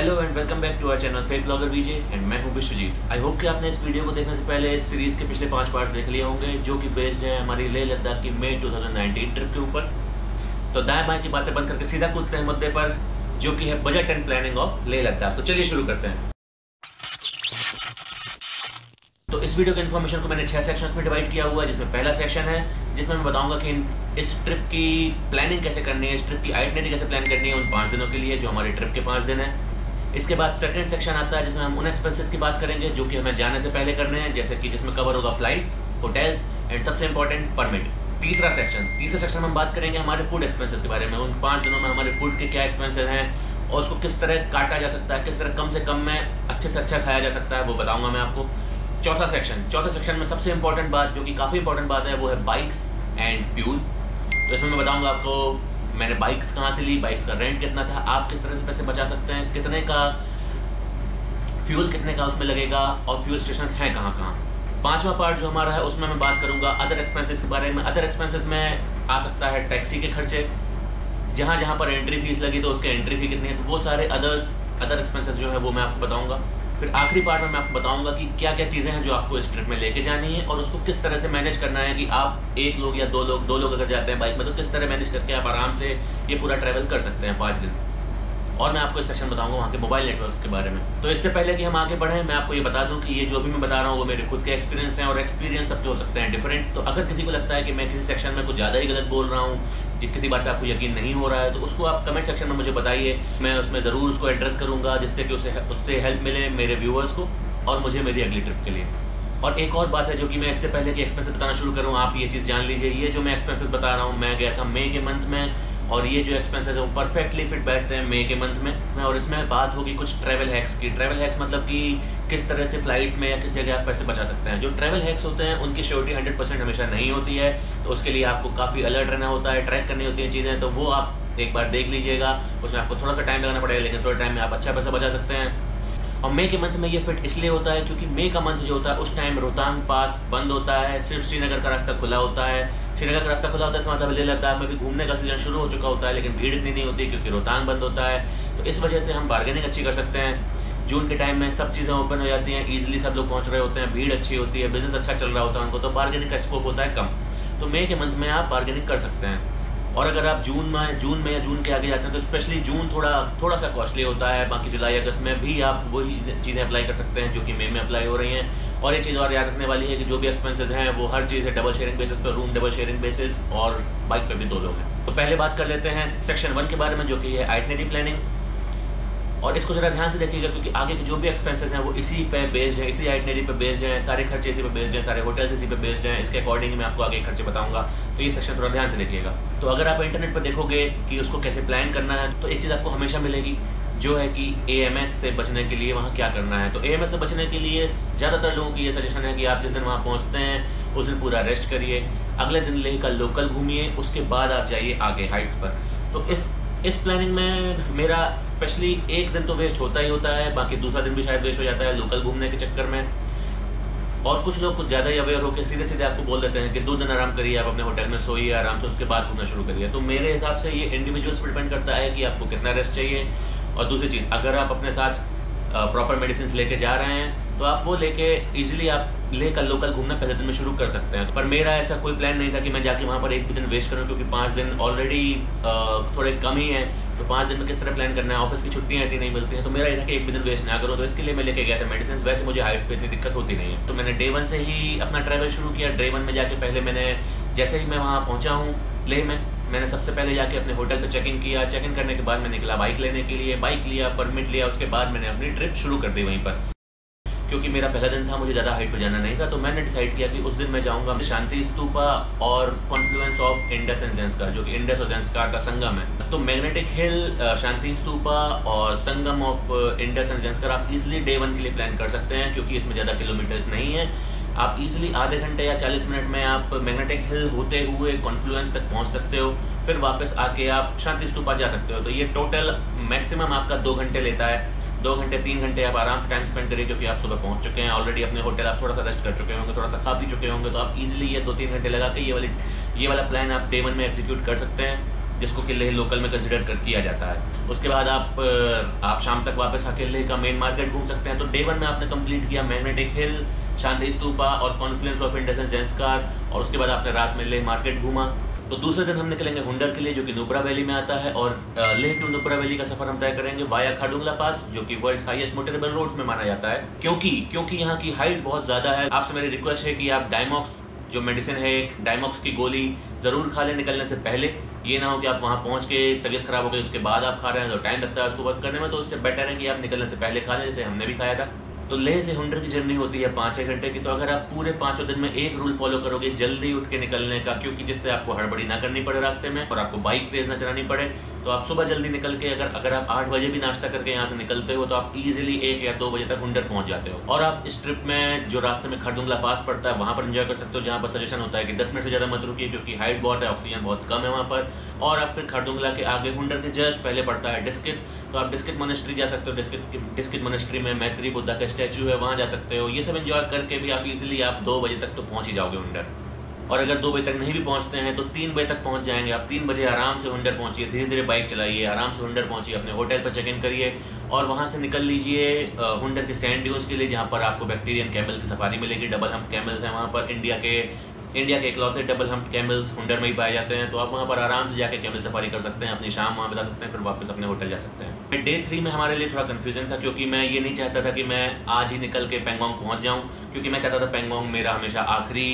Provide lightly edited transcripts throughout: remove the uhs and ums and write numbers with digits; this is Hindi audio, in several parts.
Hello and welcome back to our channel FakeBloggerVJ and मैं हूं विश्वजीत। आई होप कि आपने इस वीडियो को देखने से पहले इस सीरीज़ के पिछले 5 पार्ट्स देख लिए होंगे जो कि बेस्ड है हमारी लेह लद्दाख की मई 2019 ट्रिप के ऊपर। तो दाएं बाएं की बातें बंद करके सीधा कूदते हैं मुद्दे पर जो कि है budget and planning of Leh Ladakh. तो चलिए शुरू करते हैं। तो इस वीडियो के इन्फॉर्मेशन को मैंने 6 सेक्शंस में डिवाइड किया हुआ है, जिसमें पहला सेक्शन है जिसमें मैं बताऊंगा कि इस ट्रिप की प्लानिंग कैसे करनी है, इस ट्रिप की आइटनरी कैसे प्लान करनी है उन 5 दिनों के लिए जो हमारी ट्रिप के 5 दिन हैं। इसके बाद सेकंड सेक्शन आता है जिसमें हम उन एक्सपेंसेस की बात करेंगे जो कि हमें जाने से पहले करने हैं, जैसे कि जिसमें कवर होगा फ्लाइट्स, होटल्स एंड सबसे इम्पोर्टेंट परमिट। तीसरे सेक्शन में हम बात करेंगे हमारे फूड एक्सपेंसेस के बारे में, उन 5 दिनों में हमारे फूड के क्या एक्सपेंसेस हैं और उसको किस तरह काटा जा सकता है, किस तरह कम से कम में अच्छे से अच्छा खाया जा सकता है वो बताऊँगा मैं आपको। चौथा सेक्शन में सबसे इम्पोर्टेंट बात जो कि काफ़ी इंपॉर्टेंट बात है वो है बाइक्स एंड फ्यूल। तो इसमें मैं बताऊँगा आपको मैंने बाइक्स कहाँ से ली, बाइक्स का रेंट कितना था, आप किस तरह से पैसे बचा सकते हैं, कितने का फ्यूल कितने का उसमें लगेगा और फ्यूल स्टेशंस हैं कहाँ कहाँ। 5वां पार्ट जो हमारा है उसमें मैं बात करूँगा अदर एक्सपेंसेस के बारे में। अदर एक्सपेंसेस में आ सकता है टैक्सी के खर्चे, जहाँ जहाँ पर एंट्री फीस लगी तो उसकी एंट्री फी कितनी है, तो वो सारे अदर एक्सपेंसेस जो है वो मैं आपको बताऊँगा। फिर आखिरी पार्ट में मैं आपको बताऊँगा कि क्या क्या चीज़ें हैं जो आपको इस ट्रिप में लेके जानी है और उसको किस तरह से मैनेज करना है कि आप एक लोग या दो लोग अगर जाते हैं बाइक में तो किस तरह मैनेज करके आप आराम से ये पूरा ट्रैवल कर सकते हैं 5 दिन। और मैं आपको इस सेक्शन बताऊँगा वहाँ के मोबाइल नेटवर्क्स के बारे में। तो इससे पहले कि हम आगे बढ़ें मैं आपको ये बता दूँ कि ये जो भी मैं बता रहा हूँ वो मेरे खुद के एक्सपीरियंस हैं और एक्सपीरियंस सबके हो सकते हैं डिफरेंट। तो अगर किसी को लगता है कि मैं किसी सेक्शन में कुछ ज़्यादा ही गलत बोल रहा हूँ, किसी बात पे आपको यकीन नहीं हो रहा है तो उसको आप कमेंट सेक्शन में मुझे बताइए, मैं उसमें ज़रूर उसको एड्रेस करूँगा जिससे कि उससे हेल्प मिले मेरे व्यूअर्स को और मुझे मेरी अगली ट्रिप के लिए। और एक और बात है जो कि मैं इससे पहले कि एक्सपेंसेस बताना शुरू करूँ आप ये चीज़ जान लीजिए, ये जो मैं एक्सपेंसेस बता रहा हूँ मैं गया था मई के मंथ में और ये जो एक्सपेंसेस है वो परफेक्टली फिट बैठते हैं मई के मंथ में। और इसमें बात होगी कुछ ट्रैवल हैक्स की। ट्रैवल हैक्स मतलब कि किस तरह से फ्लाइट्स में या किस जगह आप पैसे बचा सकते हैं। जो ट्रैवल हैक्स होते हैं उनकी श्योरिटी 100% हमेशा नहीं होती है, तो उसके लिए आपको काफ़ी अलर्ट रहना होता है, ट्रैक करनी होती है चीज़ें, तो वो आप एक बार देख लीजिएगा। उसमें आपको थोड़ा सा टाइम लगाना पड़ेगा लेकिन थोड़ा टाइम में आप अच्छा पैसा बचा सकते हैं। और मई के मंथ में ये फिट इसलिए होता है क्योंकि मई का मंथ जो होता है उस टाइम रोहतांग पास बंद होता है, सिर्फ श्रीनगर का रास्ता खुला होता है। श्रीनगर का रास्ता खुला होता है इसका मतलब लेह लद्दाख में भी घूमने का सीजन शुरू हो चुका होता है लेकिन भीड़ इतनी नहीं होती क्योंकि रोहतांग बंद होता है। तो इस वजह से हम बार्गेनिंग अच्छी कर सकते हैं। जून के टाइम में सब चीज़ें ओपन हो जाती हैं, ईजिली सब लोग पहुँच रहे होते हैं, भीड़ अच्छी होती है, बिजनेस अच्छा चल रहा होता है उनको, तो बार्गेनिंग का स्कोप होता है कम। तो मई के मंथ में आप बार्गेनिंग कर सकते हैं। और अगर आप जून में या जून के आगे जाते हैं तो स्पेशली जून थोड़ा सा कॉस्टली होता है। बाकी जुलाई अगस्त में भी आप वही चीज़ें अप्लाई कर सकते हैं जो कि मई में अप्लाई हो रही हैं। और ये चीज़ और याद रखने वाली है कि जो भी एक्सपेंसेस हैं वो हर चीज़ है डबल शेयरिंग बेसिस पर, रूम डबल शेयरिंग बेसिस और बाइक पर भी 2 लोग हैं। तो पहले बात कर लेते हैं सेक्शन 1 के बारे में जो कि है आइटनरी प्लानिंग। और इसको ज़रा ध्यान से देखिएगा क्योंकि आगे के जो भी एक्सपेंसेस हैं वो इसी पे बेस्ड हैं, इसी आइटनरी पे बेस्ड हैं, सारे खर्चे इसी पे बेस्ड हैं, सारे होटल्स इसी पे बेस्ड हैं, इसके अकॉर्डिंग मैं आपको आगे खर्चे बताऊंगा। तो ये सेक्शन थोड़ा ध्यान से देखिएगा। तो अगर आप इंटरनेट पर देखोगे कि उसको कैसे प्लान करना है तो एक चीज़ आपको हमेशा मिलेगी जो है कि AMS से बचने के लिए वहाँ क्या करना है। तो AMS से बचने के लिए ज़्यादातर लोगों की ये सजेशन है कि आप जिस दिन वहाँ पहुँचते हैं उस दिन पूरा रेस्ट करिए, अगले दिन लेह का लोकल घूमिए, उसके बाद आप जाइए आगे हाइट्स पर। तो इस प्लानिंग में मेरा स्पेशली एक दिन तो वेस्ट होता ही होता है, बाकी दूसरा दिन भी शायद वेस्ट हो जाता है लोकल घूमने के चक्कर में। और कुछ लोग कुछ ज़्यादा ही अवेयर होकर सीधे आपको बोल देते हैं कि 2 दिन आराम करिए, आप अपने होटल में सोइए आराम से, उसके बाद घूमना शुरू करिए। तो मेरे हिसाब से ये इंडिविजुअल्स पर डिपेंड करता है कि आपको कितना रेस्ट चाहिए। और दूसरी चीज़, अगर आप अपने साथ प्रॉपर मेडिसिन लेके जा रहे हैं तो आप वो लेके ईजिली आप लेह का लोकल घूमना पहले दिन में शुरू कर सकते हैं। पर मेरा ऐसा कोई प्लान नहीं था कि मैं जाके वहाँ पर एक भी दिन वेस्ट करूँ क्योंकि 5 दिन ऑलरेडी थोड़े कम ही हैं, तो 5 दिन में किस तरह प्लान करना है, ऑफिस की छुट्टियाँ इतनी नहीं मिलती हैं, तो मेरा ये था कि एक भी दिन वेस्ट ना करूँ, तो इसके लिए मैं लेके गया था मेडिसिन। वैसे मुझे हाइट्स पर इतनी दिक्कत होती नहीं है, तो मैंने डे 1 से ही अपना ट्रैवल शुरू किया। डे 1 में जाके पहले जैसे ही मैं वहाँ पहुँचा हूँ लेह में, मैंने सबसे पहले जाके अपने होटल पे चेक इन किया। चेक इन करने के बाद मैं निकला बाइक लेने के लिए, बाइक लिया, परमिट लिया, उसके बाद मैंने अपनी ट्रिप शुरू कर दी वहीं पर। क्योंकि मेरा पहला दिन था, मुझे ज़्यादा हाइट पे जाना नहीं था, तो मैंने डिसाइड किया कि उस दिन मैं जाऊँगा शांति स्तूपा और confluence of Indus and Zanskar जो कि इंडस और ज़ंस्कार का संगम है। तो मैग्नेटिक हिल, शांति स्तूपा और संगम ऑफ इंडस एंड ज़ंस्कार आप इजिली डे 1 के लिए प्लान कर सकते हैं क्योंकि इसमें ज़्यादा किलोमीटर्स नहीं है। आप इजीली आधे घंटे या 40 मिनट में आप मैग्नेटिक हिल होते हुए कॉन्फ्लुएंस तक पहुंच सकते हो, फिर वापस आके आप शांति स्तूपा जा सकते हो। तो ये टोटल मैक्सिमम आपका 2 घंटे लेता है, 2 घंटे 3 घंटे आप आराम से टाइम स्पेंड करिए क्योंकि आप सुबह पहुंच चुके हैं ऑलरेडी अपने होटल, आप थोड़ा सा रेस्ट कर चुके होंगे, थोड़ा सा खा भी चुके होंगे, तो आप इजीली ये 2-3 घंटे लगा के ये वाला प्लान आप डे 1 में एग्जीक्यूट कर सकते हैं। जिसको कि लेह लोकल में कंसिडर कर किया जाता है। उसके बाद आप शाम तक वापस आके लेह का मेन मार्केट घूम सकते हैं। तो डे 1 में आपने कंप्लीट किया मैग्नेटिक हिल, शांति स्तूपा और confluence of Indus and Zanskar, और उसके बाद आपने रात में लेह मार्केट घूमा। तो दूसरे दिन हम निकलेंगे हुंडर के लिए जो कि नुब्रा वैली में आता है, और लेह टू नुब्रा वैली का सफर हम तय करेंगे वाया खारडुंग ला पास, जो कि वर्ल्ड हाईएस्ट मोटरेबल रोड में माना जाता है। क्योंकि यहाँ की हाइट बहुत ज़्यादा है, आपसे मेरी रिक्वेस्ट है कि आप डायमॉक्स जो मेडिसिन है, एक डायमॉक्स की गोली ज़रूर खा लें निकलने से पहले। ये ना हो कि आप वहाँ पहुँच के तबीयत खराब हो गई उसके बाद आप खा रहे हैं, तो टाइम लगता है उसको वर्क करने में, तो उससे बेटर है कि आप निकलने से पहले खा लें, जैसे हमने भी खाया था। तो लेह से हुंडर की जर्नी होती है 5-6 घंटे की। तो अगर आप पूरे 5 दिन में एक रूल फॉलो करोगे जल्दी उठ के निकलने का, क्योंकि जिससे आपको हड़बड़ी ना करनी पड़े रास्ते में और आपको बाइक तेज़ ना चलानी पड़े, तो आप सुबह जल्दी निकल के अगर आप 8 बजे भी नाश्ता करके यहाँ से निकलते हो तो आप इजीली 1 या 2 बजे तक हुंडर पहुँच जाते हो। और आप इस ट्रिप में जो रास्ते में खारडुंग ला पास पड़ता है वहाँ पर इंजॉय कर सकते हो, जहाँ पर सजेशन होता है कि 10 मिनट से ज़्यादा मत रुकिए क्योंकि हाइट बहुत है, ऑक्सीजन बहुत कम है वहाँ पर। और आप फिर खारडुंग ला के आगे हुंडर के जस्ट पहले पड़ता है डिस्किट, तो आप डिस्किट मोनेस्ट्री जा सकते हो। डिस्किट मोनेस्ट्री में मैत्री बुद्धा का स्टैचू है, वहाँ जा सकते हो। ये सब इंजॉय करके भी आप इजीली 2 बजे तक तो पहुँच ही जाओगे हुंडर। और अगर 2 बजे तक नहीं भी पहुंचते हैं तो 3 बजे तक पहुंच जाएंगे आप। 3 बजे आराम से हुंडर पहुंचिए, धीरे धीरे बाइक चलाइए, आराम से हुंडर पहुंचिए, अपने होटल पर चेक इन करिए और वहां से निकल लीजिए हुंडर के सैंड ड्यून्स के लिए, जहां पर आपको बैक्टीरियन कैमल की सफारी मिलेगी। डबल हम्प कैमल्स हैं वहां पर, इंडिया के इकलौते डबल हम्प कैमल्स हुंडर में ही पाए जाते हैं। तो आप वहाँ पर आराम से जाके कैमल सफारी कर सकते हैं, अपनी शाम वहाँ बिता सकते हैं, फिर वापस अपने होटल जा सकते हैं। डे 3 में हमारे लिए थोड़ा कन्फ्यूजन था, क्योंकि मैं ये नहीं चाहता था कि मैं आज ही निकल के पैंगोंग पहुँच जाऊँ, क्योंकि मैं चाहता था पैंगोंग मेरा हमेशा आखिरी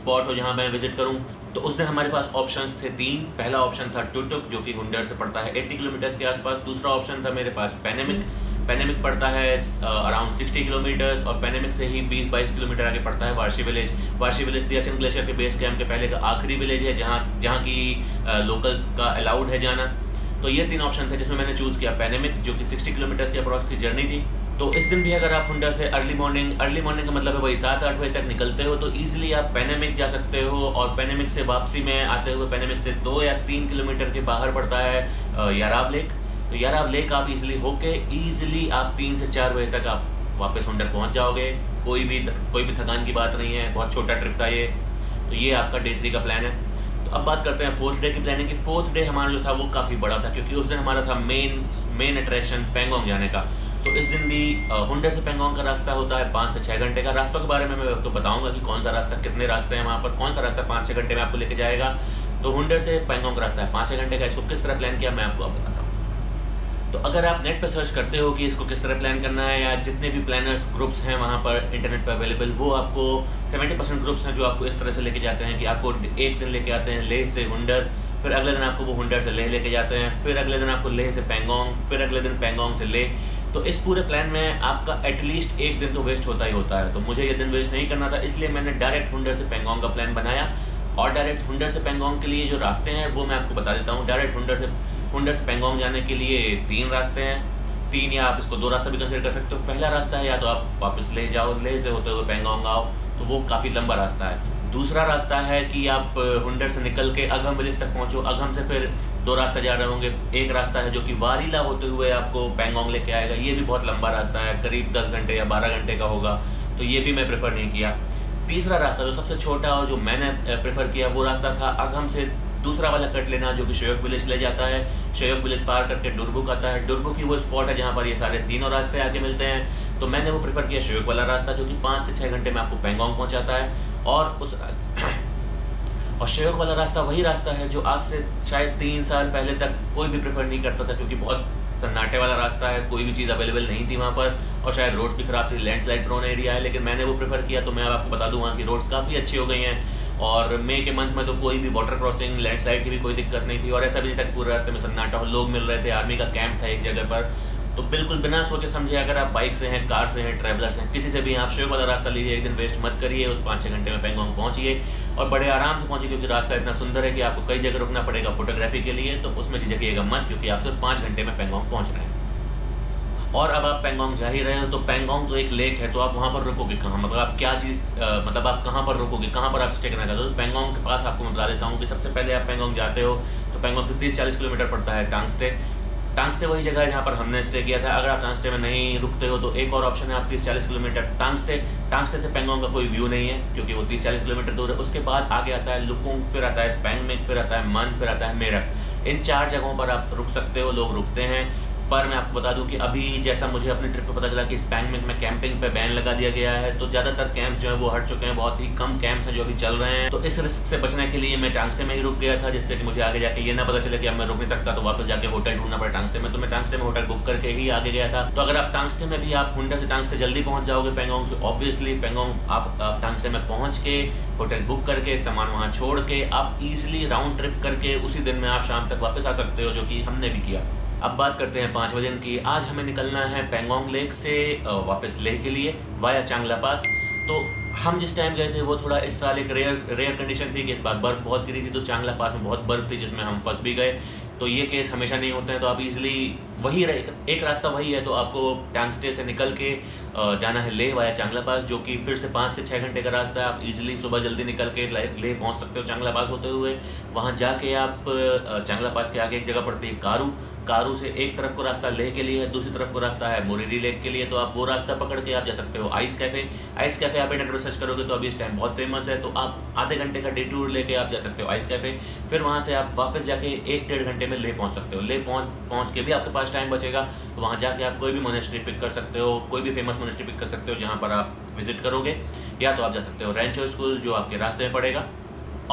स्पॉट हो जहाँ मैं विजिट करूँ। तो उस दिन हमारे पास ऑप्शंस थे 3। पहला ऑप्शन था टुटुक, जो कि हुंडर से पड़ता है 80 किलोमीटर्स के आसपास। दूसरा ऑप्शन था मेरे पास पैनामिक पड़ता है अराउंड 60 किलोमीटर्स, और पैनामिक से ही 20-22 किलोमीटर आगे पड़ता है वार्शी विलेज सियाचन ग्लेशियर के बेस कैंप के पहले का आखिरी विलेज है, जहाँ की लोकल्स का अलाउड है जाना। तो ये 3 ऑप्शन थे जिसमें मैंने चूज़ किया पैनामिक, जो कि 60 किलोमीटर्स के अप्रॉक्स की जर्नी थी। तो इस दिन भी अगर आप हुंडर से अर्ली मॉर्निंग का मतलब है वही 7-8 बजे तक निकलते हो, तो ईजिली आप पैनामिक जा सकते हो। और पैनामिक से वापसी में आते हुए पैनामिक से 2 या 3 किलोमीटर के बाहर पड़ता है याराब लेक। तो याराब लेक आप ईजिली आप 3 से 4 बजे तक आप वापस हुंडर पहुंच जाओगे। कोई भी थकान की बात नहीं है, बहुत छोटा ट्रिप था ये। तो ये आपका डे 3 का प्लान है। तो अब बात करते हैं 4th डे की प्लानिंग की। 4th डे हमारा जो था वो काफ़ी बड़ा था, क्योंकि उस दिन हमारा था मेन अट्रैक्शन पैंगोंग जाने का। तो इस दिन भी हुंडर से पैंगोंग का रास्ता होता है 5 से 6 घंटे का। रास्तों के बारे में मैं आपको बताऊंगा कि कौन सा रास्ता, कितने रास्ते हैं वहाँ पर, कौन सा रास्ता 5-6 घंटे में आपको लेके जाएगा। तो हुंडर से पैंगोंग का रास्ता है 5-6 घंटे का, इसको किस तरह प्लान किया मैं आपको अब बताता हूँ। तो अगर आप नेट पर सर्च करते हो कि इसको किस तरह प्लान करना है, या जितने भी प्लानर्स ग्रुप्स हैं वहाँ पर इंटरनेट पर अवेलेबल, वो आपको 70% ग्रुप्स हैं जो आपको इस तरह से लेके जाते हैं कि आपको एक दिन लेके आते हैं लेह से हुंडर, फिर अगले दिन आपको वो हुंडर से लेह लेके जाते हैं, फिर अगले दिन आपको लेह से पैंगोंग, फिर अगले दिन पैंगोंग से लेह। तो इस पूरे प्लान में आपका एटलीस्ट एक दिन तो वेस्ट होता ही होता है। तो मुझे ये दिन वेस्ट नहीं करना था, इसलिए मैंने डायरेक्ट हुंडर से पैंगोंग का प्लान बनाया। और डायरेक्ट हुंडर से पैंगोंग के लिए जो रास्ते हैं वो मैं आपको बता देता हूँ। डायरेक्ट हुंडर से पैंगोंग जाने के लिए 3 रास्ते हैं, 3 या आप इसको 2 रास्ता भी कंसिडर कर सकते हो। पहला रास्ता है या तो आप वापस ले जाओ, ले से होते हुए पैंगोंग आओ, तो वो काफ़ी लंबा रास्ता है। दूसरा रास्ता है कि आप हुंडर से निकल के अघम विलेज तक पहुँचो। अघम से फिर 2 रास्ते जा रहे होंगे। एक रास्ता है जो कि वारीला होते हुए आपको पैंगोंग लेके आएगा, ये भी बहुत लंबा रास्ता है, करीब 10 घंटे या 12 घंटे का होगा, तो ये भी मैं प्रेफर नहीं किया। तीसरा रास्ता जो सबसे छोटा और जो मैंने प्रेफर किया वो रास्ता था अघम से दूसरा वाला कट लेना, जो कि शेयोक विलेज ले जाता है। शेयोक विलेज पार करके डुरबुक आता है। डुरबुक ही वो स्पॉट है जहाँ पर ये सारे तीनों रास्ते आके मिलते हैं। तो मैंने वो प्रेफर किया शेयोक वाला रास्ता, जो कि 5 से 6 घंटे में आपको पैंगोंग पहुँचाता है। और शेयोक वाला रास्ता वही रास्ता है जो आज से शायद 3 साल पहले तक कोई भी प्रेफर नहीं करता था, क्योंकि बहुत सन्नाटे वाला रास्ता है, कोई भी चीज़ अवेलेबल नहीं थी वहाँ पर, और शायद रोड भी ख़राब थी, लैंडस्लाइड प्रोन एरिया है। लेकिन मैंने वो प्रेफर किया। तो मैं आपको बता दूँ वहाँ की रोड्स काफ़ी अच्छी हो गई हैं, और मई के मंथ में तो कोई भी वाटर क्रॉसिंग, लैंडस्लाइड की भी कोई दिक्कत नहीं थी। और ऐसा भी नहीं था पूरे रास्ते में सन्नाटा हो, लोग मिल रहे थे, आर्मी का कैंप था एक जगह पर। तो बिल्कुल बिना सोचे समझे, अगर आप बाइक से हैं, कार से हैं, ट्रैवलर्स हैं, किसी से भी आप शेयोक वाला रास्ता लीजिए। एक दिन वेस्ट मत करिए, उस 5-6 घंटे में पैंगोंग पहुँचिए और बड़े आराम से पहुँचिए, क्योंकि रास्ता इतना सुंदर है कि आपको कई जगह रुकना पड़ेगा फोटोग्राफी के लिए। तो उसमें झिझकिएगा मत, क्योंकि आप सिर्फ 5 घंटे में पैंगोंग पहुँच रहे हैं। और अब आप पैंगोंग जा ही रहे हो, तो पैंगोंग तो एक लेक है, तो आप वहाँ पर रुकोगे कहाँ, मतलब आप क्या चीज़ मतलब आप कहाँ पर रुकोगे, कहाँ पर आप स्टे करना चाहते हो। तो पैंगोंग के पास आपको मैं बता देता हूँ कि सबसे पहले आप पैंगोंग जाते हो तो पैंगोंग से 30-40 किलोमीटर पड़ता है टांगस्टे। टांगस्टे वही जगह है जहाँ पर हमने स्टे किया था। अगर आप टांगस्टे में नहीं रुकते हो तो एक और ऑप्शन है, आप 30-40 किलोमीटर टांगस्टे से पैंगोंग का कोई व्यू नहीं है, क्योंकि वो 30-40 किलोमीटर दूर है। उसके बाद आगे आता है लुकुंग, फिर आता है स्पैंगमिक, फिर आता है मान, फिर आता है मेरक। इन चार जगहों पर आप रुक सकते हो, लोग रुकते हैं। पर मैं आपको बता दूं कि अभी जैसा मुझे अपनी ट्रिप पे पता चला कि स्पैंगमिक में कैंपिंग पे बैन लगा दिया गया है, तो ज़्यादातर कैंप्स जो है वो हट चुके हैं, बहुत ही कम कैंप्स हैं जो अभी चल रहे हैं। तो इस रिस्क से बचने के लिए मैं टांगसे में ही रुक गया था, जिससे कि मुझे आगे जाके ये ना पता चले कि अब मैं रुक नहीं सकता तो वापस जाके होटल ढूंढना पड़ा टांगसे में। तो मैं टांगसे में होटल बुक करके ही आगे गया था। तो अगर आप टांगसे में भी आप हुंडर से टांगसे जल्दी पहुँच जाओगे पैंगोंग से, ऑब्वियसली पैंगोंग आप टांगसे में पहुँच के होटल बुक करके सामान वहाँ छोड़ के आप ईजिली राउंड ट्रिप करके उसी दिन में आप शाम तक वापस आ सकते हो, जो कि हमने भी किया। अब बात करते हैं 5 बजे की। आज हमें निकलना है पैंगोंग लेक से वापस लेह के लिए वाया चांगला पास। तो हम जिस टाइम गए थे वो थोड़ा इस साल एक रेयर कंडीशन थी कि इस बार बर्फ़ बहुत गिरी थी, तो चांगला पास में बहुत बर्फ़ थी जिसमें हम फंस भी गए। तो ये केस हमेशा नहीं होते हैं, तो आप इजीली वही एक रास्ता वही है, तो आपको टांगस्टे से निकल के जाना है लेह वाया चांगला पास, जो कि फिर से 5 से 6 घंटे का रास्ता है। आप इजीली सुबह जल्दी निकल के लेह पहुंच सकते हो चांगला पास होते हुए। वहां जाके आप चांगला पास के आगे एक जगह पड़ती है कारू, कारू से एक तरफ को रास्ता लेह के लिए है, दूसरी तरफ को रास्ता है मोरीरी लेक के लिए। तो आप वो रास्ता पकड़ के आप जा सकते हो आइस कैफ़े। आइस कैफ़े आप इंटरनेट पर सर्च करोगे तो अभी इस टाइम बहुत फेमस है, तो आप आधे घंटे का डिटूर लेके आप जा सकते हो आइस कैफ़े। फिर वहाँ से आप वापस जाके 1-1.5 घंटे में लेह पहुँच सकते हो। लेह पहुँच के भी आपके पास टाइम बचेगा, तो वहाँ जाके आप कोई भी मोनेस्ट्री पिक कर सकते हो, कोई भी फेमस मोनेस्ट्री पिक कर सकते हो जहाँ पर आप विजिट करोगे। या तो आप जा सकते हो रैंचो स्कूल जो आपके रास्ते में पड़ेगा।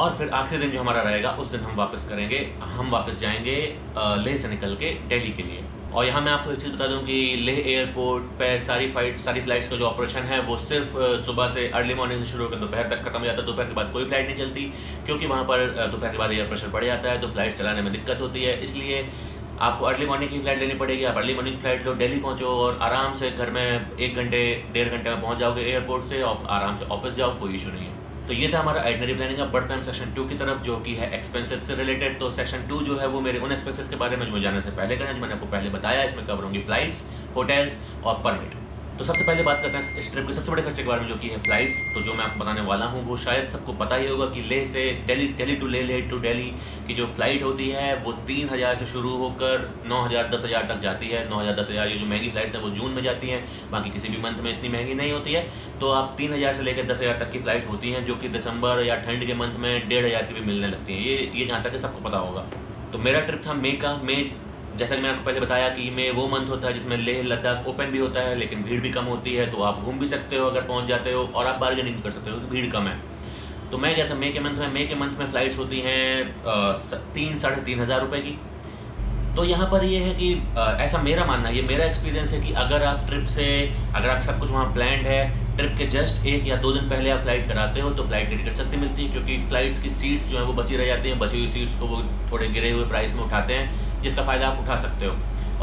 और फिर आखिरी दिन जो हमारा रहेगा उस दिन हम वापस जाएंगे लेह से निकल के दिल्ली के लिए। और यहाँ मैं आपको एक चीज़ बता दूँ कि लेह एयरपोर्ट पे सारी फ्लाइट्स का जो ऑपरेशन है वो सिर्फ सुबह से अर्ली मॉर्निंग से शुरू होकर दोपहर तक खत्म हो जाता है। दोपहर के बाद कोई फ्लाइट नहीं चलती, क्योंकि वहाँ पर दोपहर के बाद एयर प्रेशर बढ़ जाता है तो फ्लाइट चलाने में दिक्कत होती है। इसलिए आपको अर्ली मॉर्निंग की फ्लाइट लेनी पड़ेगी। आप अर्ली मॉर्निंग फ्लाइट लो, दिल्ली पहुँचो और आराम से घर में 1-1.5 घंटे में पहुँच जाओगे एयरपोर्ट से, और आराम से ऑफिस जाओ, कोई इशू नहीं है। तो ये था हमारा आइटनरी प्लानिंग। अब बढ़ते हैं सेक्शन 2 की तरफ, जो कि है एक्सपेंसेस से रिलेटेड। तो सेक्शन 2 जो है वो मेरे उन एक्सपेंसेस के बारे में जो मैं जाने से पहले करना, जो मैंने आपको पहले बताया। इसमें कवर होंगी फ्लाइट्स, होटल्स और परमिट। तो सबसे पहले बात करते हैं इस ट्रिप के सबसे बड़े खर्चे के बारे में, जो कि है फ्लाइट्स। तो जो मैं आपको बताने वाला हूँ वो शायद सबको पता ही होगा कि लेह से दिल्ली, दिल्ली टू लेह, लेह टू दिल्ली की जो फ्लाइट होती है वो 3000 से शुरू होकर 9000-10000 तक जाती है। 9000-10000 ये जो महंगी फ्लाइट्स है वो जून में जाती हैं, बाकी किसी भी मंथ में इतनी महंगी नहीं होती है। तो आप 3000 से लेकर 10000 तक की फ्लाइट होती हैं, जो कि दिसंबर या ठंड के मंथ में 1500 की भी मिलने लगती हैं। ये जहाँ तक है सबको पता होगा। तो मेरा ट्रिप था मई का। मई जैसा कि मैंने आपको पहले बताया कि मई वो मंथ होता है जिसमें लेह लद्दाख ओपन भी होता है, लेकिन भीड़ भी कम होती है, तो आप घूम भी सकते हो अगर पहुंच जाते हो, और आप बार्गेनिंग कर सकते हो तो भीड़ कम है। तो मैं गया था मई के मंथ में। मई के मंथ में फ़्लाइट्स होती हैं 3-3.5 हज़ार रुपये की। तो यहाँ पर ये है कि ऐसा मेरा मानना है, ये मेरा एक्सपीरियंस है कि अगर आप सब कुछ वहाँ प्लान्ड है, ट्रिप के जस्ट 1 या 2 दिन पहले आप फ्लाइट कराते हो तो फ्लाइट की टिकट सस्ती मिलती है, क्योंकि फ़्लाइट्स की सीट्स जो है वो बची रह जाती हैं। बची हुई सीट्स को वो थोड़े गिरे हुए प्राइस में उठाते हैं, जिसका फ़ायदा आप उठा सकते हो।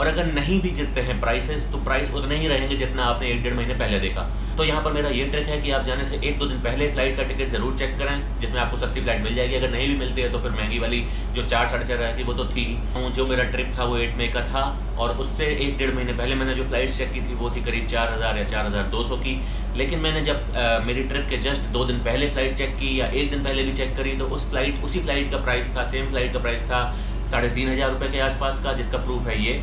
और अगर नहीं भी गिरते हैं प्राइसेस तो प्राइस उतने ही रहेंगे जितना आपने 1-1.5 महीने पहले देखा। तो यहाँ पर मेरा ये ट्रिक है कि आप जाने से 1-2 दिन पहले फ्लाइट का टिकट जरूर चेक करें, जिसमें आपको सस्ती फ्लाइट मिल जाएगी। अगर नहीं भी मिलती है तो फिर महंगी वाली जो 4-4.5 हज़ार की वो तो थी। जो मेरा ट्रिप था वो 8 मई का था, और उससे 1-1.5 महीने पहले मैंने जो फ्लाइट्स चेक की थी वो थी करीब 4000 या 4200 की। लेकिन मैंने जब मेरी ट्रिप के जस्ट 2 दिन पहले फ्लाइट चेक की या 1 दिन पहले भी चेक करी, तो उसी फ्लाइट का प्राइस था, सेम फ्लाइट का प्राइस था 3500 रुपये के आसपास का, जिसका प्रूफ है ये।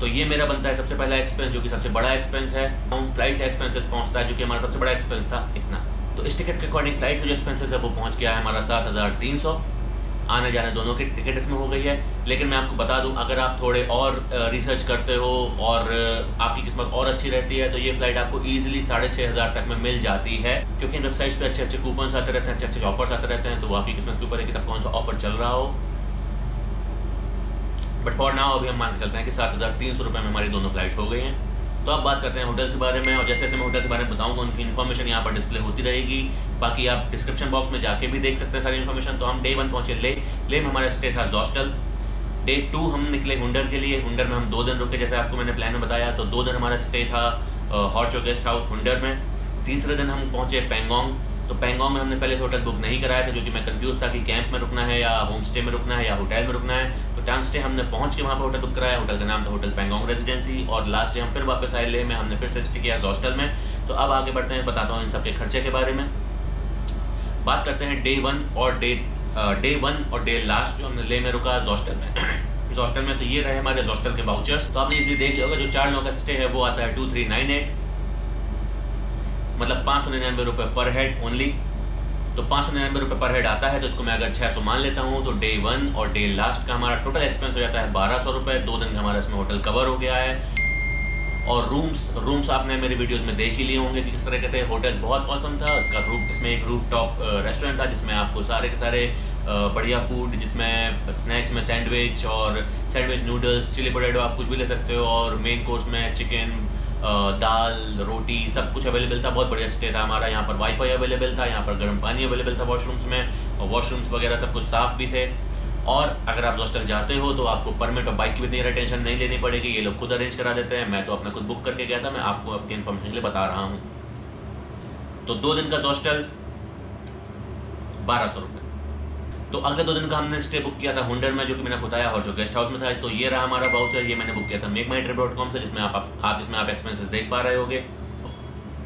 तो ये मेरा बनता है सबसे पहला एक्सपेंस, जो कि सबसे बड़ा एक्सपेंस है। हम फ्लाइट एक्सपेंसेस पहुंचता है, जो कि हमारा सबसे बड़ा एक्सपेंस था इतना। तो इस टिकट के अकॉर्डिंग फ्लाइट का जो एक्सपेंसेस है वो पहुंच गया है हमारा 7300। आने जाने दोनों की टिकट इसमें हो गई है। लेकिन मैं आपको बता दूं, अगर आप थोड़े और रिसर्च करते हो और आपकी किस्मत और अच्छी रहती है तो ये फ्लाइट आपको ईजिली 6500 तक में मिल जाती है, क्योंकि इन वेबसाइट्स पर अच्छे अच्छे कूपन्स आते रहते हैं, अच्छे अच्छे ऑफर्स आते रहते हैं। तो आपकी किस्मत के ऊपर है कि तब कौन सा ऑफर चल रहा हो। बट फॉर नाउ अभी हम मान के चलते हैं कि 7300 रुपये में हमारी दोनों फ्लाइट्स हो गई हैं। तो अब बात करते हैं होटल के बारे में, और जैसे जैसे मैं होटल के बारे में बताऊंगा उनकी इन्फॉर्मेशन यहाँ पर डिस्प्ले होती रहेगी। बाकी आप डिस्क्रिप्शन बॉक्स में जाके भी देख सकते हैं सारी इन्फॉर्मेशन। तो हम डे 1 पहुँचे लेह में हमारा स्टे था जोस्टल। डे 2 हम निकले हुंडर के लिए। हुंडर में हम 2 दिन रुके, जैसे आपको मैंने प्लान में बताया। तो 2 दिन हमारा स्टे था हॉर्चो गेस्ट हाउस हुंडर में। तीसरे दिन हम पहुँचे पैंगोंग। तो पैंगोंग में हमने पहले से होटल बुक नहीं कराया था, क्योंकि मैं कंफ्यूज था कि कैंप में रुकना है या होम स्टे में रुकना है या होटल में रुकना है। तो टांगस्टे हमने पहुंच के वहाँ पर होटल बुक कराया। होटल का नाम था होटल पैंगोंग रेजिडेंसी। और लास्ट डे हम फिर वापस आए लेह में, हमने फिर से स्टे किया हॉस्टल में। तो अब आगे बढ़ते हैं, बताता हूँ इन सबके खर्चे के बारे में। बात करते हैं डे 1 और डे लास्ट जो हमने लेह में रुका हॉस्टल में। हॉस्टल में तो ये रहे हमारे हॉस्टल के वाउचर्स। तो आपने इसलिए देख लिया होगा, जो 4 लोगों का स्टे है वो आता है 2398, मतलब 599 रुपये पर हेड ओनली। तो 599 रुपये पर हेड आता है। तो इसको मैं अगर 600 मान लेता हूँ तो डे 1 और डे लास्ट का हमारा टोटल एक्सपेंस हो जाता है 1200 रुपये। 2 दिन का हमारा इसमें होटल कवर हो गया है। और रूम्स आपने मेरे वीडियोस में देख ही लिए होंगे कि किस तरह के थे। होटल बहुत औसम था। इसका रूफ इसमें एक रूफ टॉप रेस्टोरेंट था जिसमें आपको सारे के सारे बढ़िया फूड, जिसमें स्नैक्स में सैंडविच और सैंडविच नूडल्स, चिली पोटैटो, आप कुछ भी ले सकते हो। और मेन कोर्स में चिकन, दाल, रोटी सब कुछ अवेलेबल था। बहुत बढ़िया स्टे था हमारा। यहाँ पर वाईफाई अवेलेबल था, यहाँ पर गर्म पानी अवेलेबल था वॉशरूम्स में, और वॉशरूम्स वगैरह सब कुछ साफ़ भी थे। और अगर आप जोस्टल जाते हो तो आपको परमिट और बाइक की भी इतनी टेंशन नहीं लेनी पड़ेगी, ये लोग खुद अरेंज करा देते हैं। मैं तो अपना खुद बुक करके गया था। मैं आपको अपनी इन्फॉर्मेशन के लिए बता रहा हूँ। तो 2 दिन का जोस्टल 1200 रुपये। तो अगले 2 दिन का हमने स्टे बुक किया था हुंडर में, जो कि मैंने बताया, और जो गेस्ट हाउस में था। तो ये रहा हमारा वाउचर। ये मैंने बुक किया था makeMyTrip.com से, जिसमें आप एक्सपेंसेस देख पा रहे होंगे,